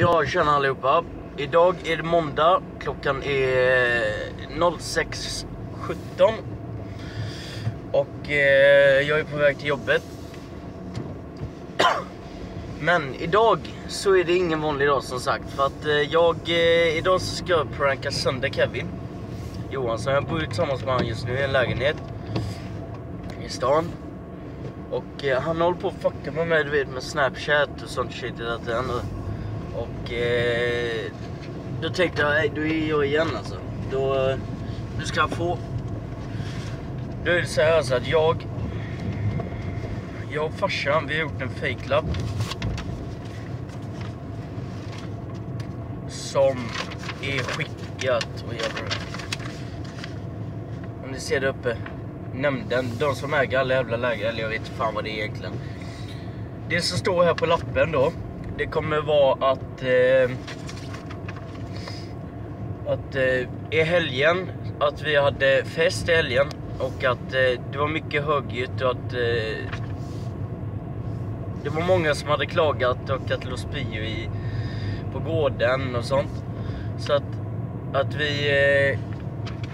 Ja, tjena allihopa. Idag är det måndag. Klockan är 06:17. Och jag är på väg till jobbet. Men idag så är det ingen vanlig dag som sagt. För att idag så ska jag pranka sönder Kevin Johansson. Jag bor tillsammans med han just nu i en lägenhet i stan. Och han håller på att fucka med mig, du vet, med Snapchat och sånt shit hela tiden. Och då tänkte jag, nej, då är jag igen alltså. Då ska jag få. Då är det så här alltså att jag och farsan, vi har gjort en fake-lapp som är skickat, och jävlar, om ni ser det uppe, nämnden, de som äger alla jävla lägen, eller jag vet fan vad det är egentligen. Det som står här på lappen då, det kommer vara att i helgen, att vi hade fest i helgen. Och att det var mycket högljutt och att det var många som hade klagat och att det låg spyor på gården och sånt. Så att vi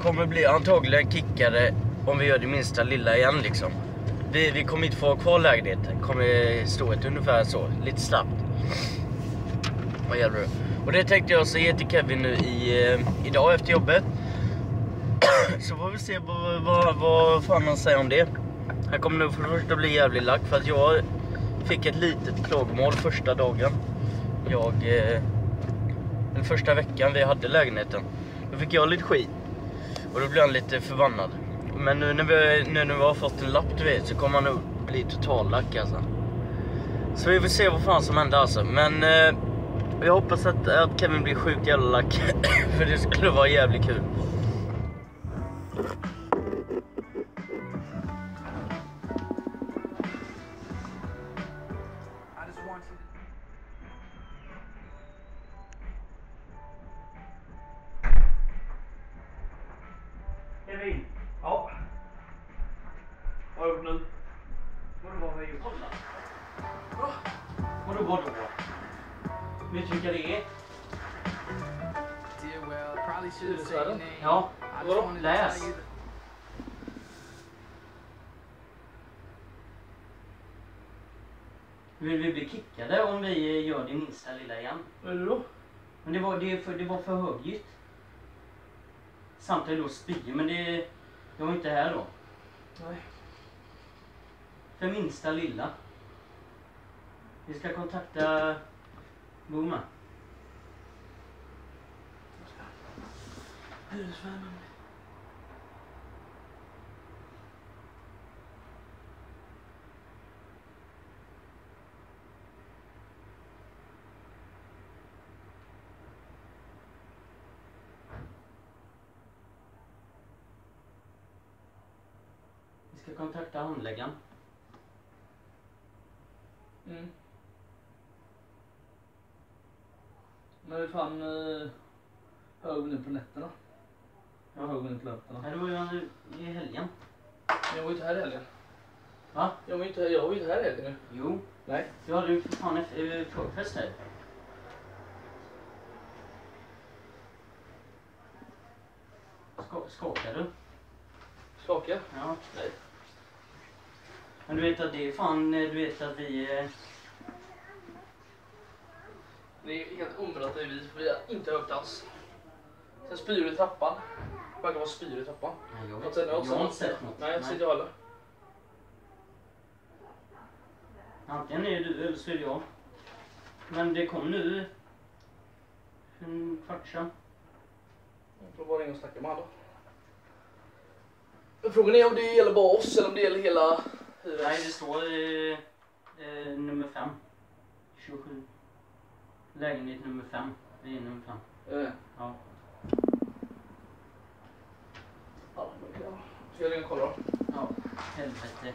kommer bli antagligen kickade om vi gör det minsta lilla igen liksom. Vi kommer inte få ha kvar lägenheten, kommer stå ett ungefär så, lite snabbt. Vad gäller det? Och det tänkte jag så ge till Kevin nu idag efter jobbet. Så får vi se vad fan han säger om det. Han kommer nog för det första bli jävligt lack för att jag fick ett litet klagomål första dagen. Den första veckan vi hade lägenheten. Då fick jag lite skit. Och då blev han lite förbannad. Men nu när vi har fått en lapp, du vet, så kommer han nog bli total lack alltså. Så vi får se vad fan som händer alltså. Men jag hoppas att Kevin blir sjukt jävla lack. För det skulle vara jävligt kul. Kevin! Ja? Vad har jag gjort nu? Vadå, vad har jag gjort? Kolla! Va? Vadå? Vet du vilka det är? Ja, vadå? Läs! Vi blir kickade om vi gör det minsta lilla igen. Vad är det då? Men det var för högljutt. Samtidigt då spyr, men det var inte här då. Nej. För minsta lilla. Vi ska kontakta Boma. Hyresvärden. Vi ska kontakta handläggaren. Mm. Men hur fan hör vi nu på nätterna? Jag hör vi nu på nätterna. Nej, det var ju i helgen. Jag var ju inte här i helgen. Va? Jag var inte här i helgen nu. Jo. Nej. Du hade ju för fan förfest här. Skakar du? Skakar? Ja. Nej. Men du vet att det är fan, du vet att vi... Det är helt omöjligt att vi har inte högt alls. Sen spyr i trappan. Det verkar vara spyr i trappan. Nej, jag har inte sett något. Nej, jag ser inte heller. Antingen är du eller så är jag. Men det kom nu. En kvart sedan. Jag får bara ringa och snacka med han då. Frågan är om det gäller bara oss eller om det gäller hela... Nej, det står nummer 5. 27. Lägenhet nummer 5. Det är nummer 5. Ja. Ja, ska jag ringa och kolla då? Ja, helvete.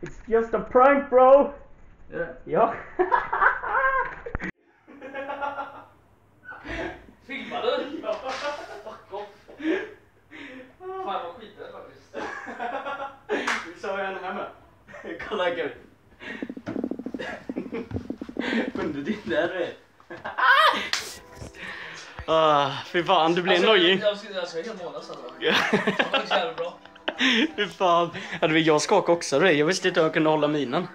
It's just a prank, bro! Yeah. kunde din där. Fy fan, du blev nojig. Jag ska en hel månad sedan. Det var så jävla bra. Fy fan. Jag skakade också. Jag visste inte att jag kunde hålla minen.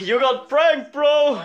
You got pranked, bro!